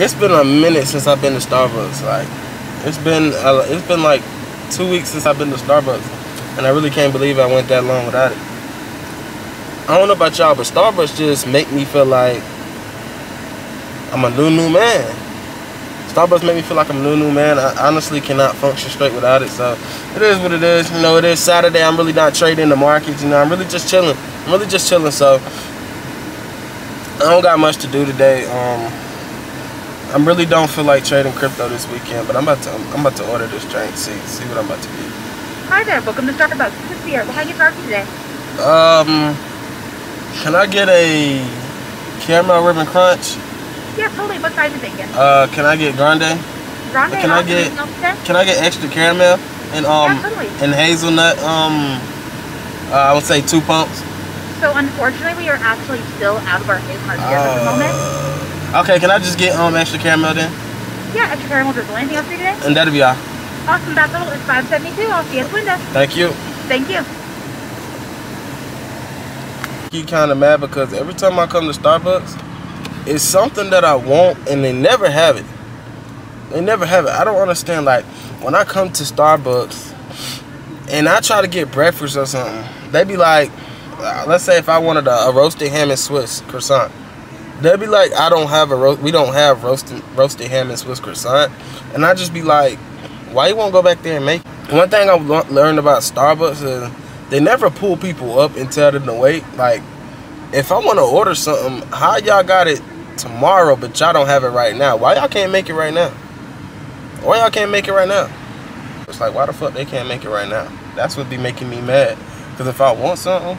It's been a minute since I've been to Starbucks. Like, it's been like 2 weeks since I've been to Starbucks, and I really can't believe I went that long without it. I don't know about y'all, but Starbucks just make me feel like I'm a new man. Starbucks make me feel like I'm a new man. I honestly cannot function straight without it, so it is what it is. You know, it is Saturday. I'm really not trading the markets. You know, I'm really just chilling. I'm really just chilling, so I don't got much to do today. I really don't feel like trading crypto this weekend, but I'm about to order this drink. See what I'm about to get. Hi there. Welcome to Starbucks. This is Sierra. What can I get for you today? Can I get a caramel ribbon crunch? Yeah, totally. What size are you thinking? Can I get grande? Grande. Can I get extra caramel and yeah, totally. And hazelnut? I would say 2 pumps. So unfortunately, we are actually still out of our hazelnut at the moment. Okay, can I just get extra caramel then? Yeah, extra caramel drizzle. Anything else for you today? And that'll be all. Awesome. That total is $5.72. I'll see you at the window. Thank you. Thank you. You kind of mad because every time I come to Starbucks, it's something that I want and they never have it. They never have it. I don't understand. Like, when I come to Starbucks and I try to get breakfast or something, they be like, let's say if I wanted a roasted ham and Swiss croissant, they be like, I don't have a roasted ham and Swiss croissant, and I just be like, why you won't go back there and make it? One thing I learned about Starbucks is they never pull people up and tell them to wait. Like, if I want to order something, how y'all got it tomorrow, but y'all don't have it right now? Why y'all can't make it right now? Why y'all can't make it right now? It's like, why the fuck they can't make it right now? That's what be making me mad. Because if I want something,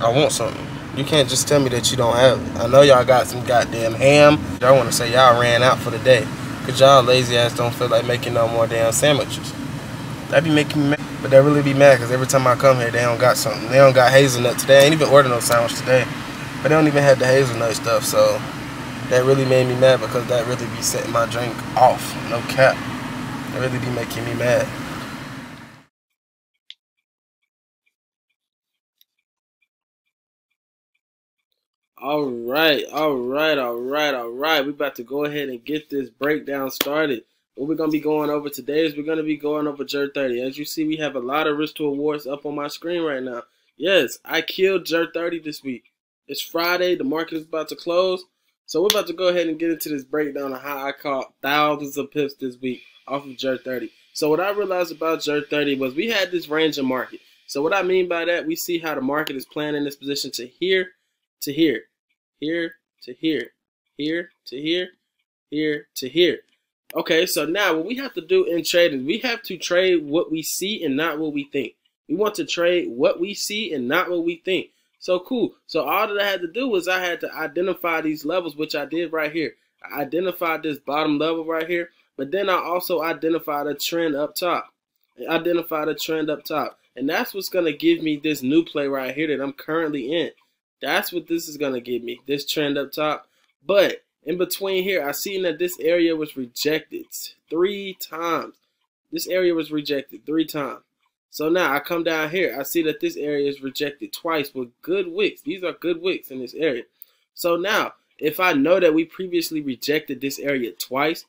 I want something. You can't just tell me that you don't have it. I know y'all got some goddamn ham. I want to say y'all ran out for the day. Because y'all lazy ass don't feel like making no more damn sandwiches. That be making me mad. But they really be mad because every time I come here, they don't got something. They don't got hazelnut today. I ain't even ordered no sandwich today. But they don't even have the hazelnut stuff. So that really made me mad because that really be setting my drink off. No cap. That really be making me mad. All right. We're about to go ahead and get this breakdown started. What we're going to be going over today is we're going to be going over GER30. As you see, we have a lot of risk to awards up on my screen right now. Yes, I killed GER30 this week. It's Friday. The market is about to close. So we're about to go ahead and get into this breakdown of how I caught thousands of pips this week off of GER30. So what I realized about GER30 was we had this ranging market. So what I mean by that, we see how the market is playing in this position to here, to here. Okay, so now what we have to do in trading is we have to trade what we see and not what we think. We want to trade what we see and not what we think. So cool. So all that I had to do was I had to identify these levels, which I did right here. I identified this bottom level right here, but then I also identified a trend up top. And that's what's going to give me this new play right here that I'm currently in. That's what this is going to give me, this trend up top. But in between here, I seen that this area was rejected 3 times. This area was rejected 3 times. So now I come down here. I see that this area is rejected twice with good wicks. These are good wicks in this area. So now, if I know that we previously rejected this area twice,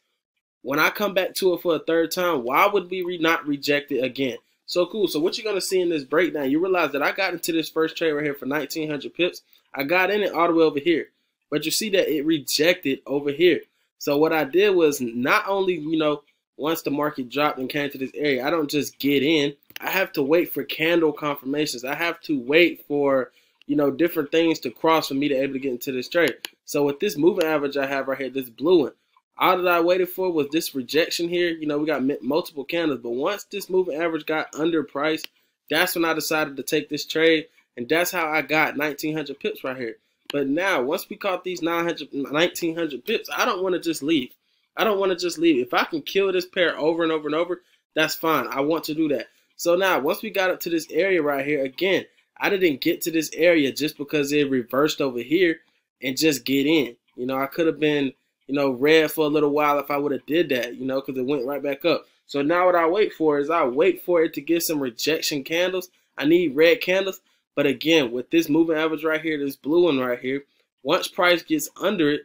when I come back to it for a 3rd time, why would we not reject it again? So cool. So what you're going to see in this breakdown, you realize that I got into this first trade right here for 1,900 pips. I got in it all the way over here. But you see that it rejected over here. So what I did was not only, you know, once the market dropped and came to this area, I don't just get in. I have to wait for candle confirmations. I have to wait for, you know, different things to cross for me to be able to get into this trade. So with this moving average I have right here, this blue one, all that I waited for was this rejection here. You know, we got multiple candles. But once this moving average got underpriced, that's when I decided to take this trade. And that's how I got 1,900 pips right here. But now, once we caught these 1,900 pips, I don't want to just leave. I don't want to just leave. If I can kill this pair over and over and over, that's fine. I want to do that. So now, once we got up to this area right here, again, I didn't get to this area just because it reversed over here and just get in. You know, I could have been, you know, red for a little while if I would have did that, you know, because it went right back up. So now what I wait for is I wait for it to get some rejection candles. I need red candles. But again, with this moving average right here, this blue one right here, once price gets under it,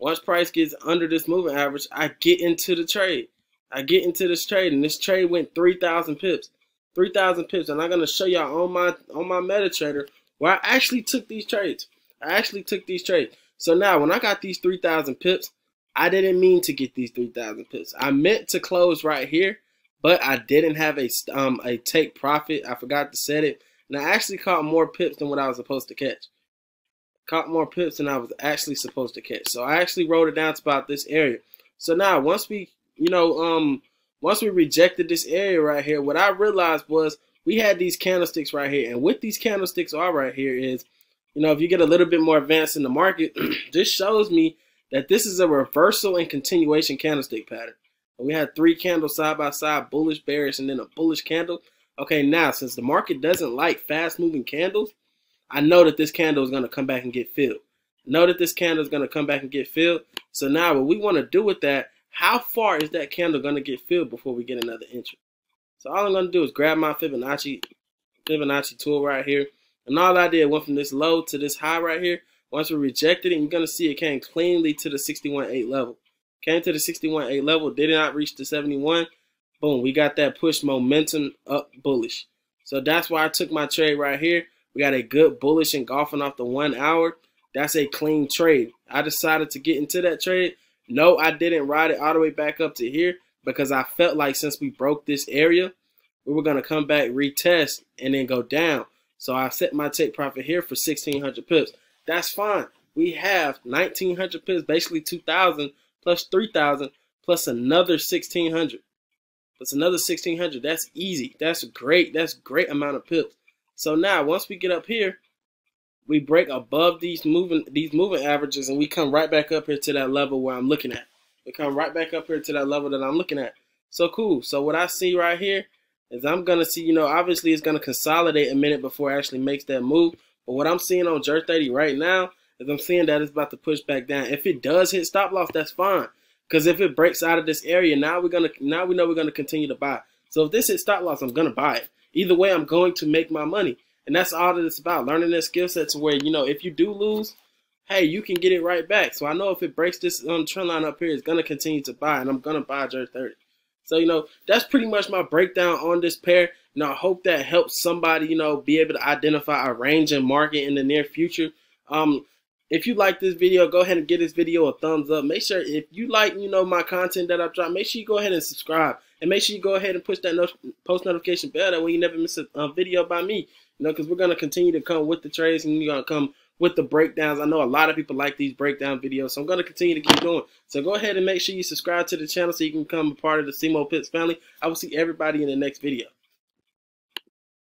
Once price gets under this moving average, I get into the trade. I get into this trade, and this trade went 3,000 pips. 3,000 pips, and I'm going to show y'all on my MetaTrader where I actually took these trades. I actually took these trades. So now when I got these 3,000 pips, I didn't mean to get these 3,000 pips. I meant to close right here, but I didn't have a take profit. I forgot to set it, and I actually caught more pips than what I was supposed to catch. Caught more pips than I was actually supposed to catch. So I actually wrote it down to about this area. So now once we, you know, once we rejected this area right here, what I realized was we had these candlesticks right here, and what these candlesticks are right here is, you know, if you get a little bit more advanced in the market, this shows me that this is a reversal and continuation candlestick pattern. And we had three candles side by side, bullish, bearish, and then a bullish candle. Okay, now since the market doesn't like fast moving candles, I know that this candle is going to come back and get filled. Know that this candle is going to come back and get filled. So now what we want to do with that, how far is that candle going to get filled before we get another entry? So all I'm going to do is grab my Fibonacci tool right here. And all I did went from this low to this high right here. Once we rejected it, you're going to see it came cleanly to the 61.8 level. Came to the 61.8 level, did not reach the 71. Boom, we got that push momentum up bullish. So that's why I took my trade right here. We got a good bullish engulfing off the 1 hour. That's a clean trade. I decided to get into that trade. No, I didn't ride it all the way back up to here because I felt like since we broke this area, we were going to come back, retest, and then go down. So I set my take profit here for 1,600 pips. That's fine. We have 1,900 pips, basically 2,000 plus 3,000 plus another 1,600. Plus another 1,600. That's easy. That's great. That's a great amount of pips. So now once we get up here, we break above these moving averages, and we come right back up here to that level where I'm looking at. We come right back up here to that level that I'm looking at. So cool. So what I see right here is I'm going to see, you know, obviously it's going to consolidate a minute before it actually makes that move. But what I'm seeing on GER30 right now is I'm seeing that it's about to push back down. If it does hit stop loss, that's fine. Because if it breaks out of this area, now we know we're going to continue to buy. So if this hits stop loss, I'm going to buy it. Either way, I'm going to make my money. And that's all that it's about, learning that skill set to where, you know, if you do lose, hey, you can get it right back. So I know if it breaks this trend line up here, it's going to continue to buy, and I'm going to buy GER30. So, you know, that's pretty much my breakdown on this pair. Now, I hope that helps somebody, you know, be able to identify a range in market in the near future. If you like this video, go ahead and give this video a thumbs up. Make sure if you like, you know, my content that I've dropped, make sure you go ahead and subscribe. And make sure you go ahead and push that post notification bell. That way you never miss a video by me. You know, because we're going to continue to come with the trades, and you're going to come with the breakdowns. I know a lot of people like these breakdown videos, so I'm going to continue to keep doing. So go ahead and make sure you subscribe to the channel so you can become a part of the Seemopips family. I will see everybody in the next video.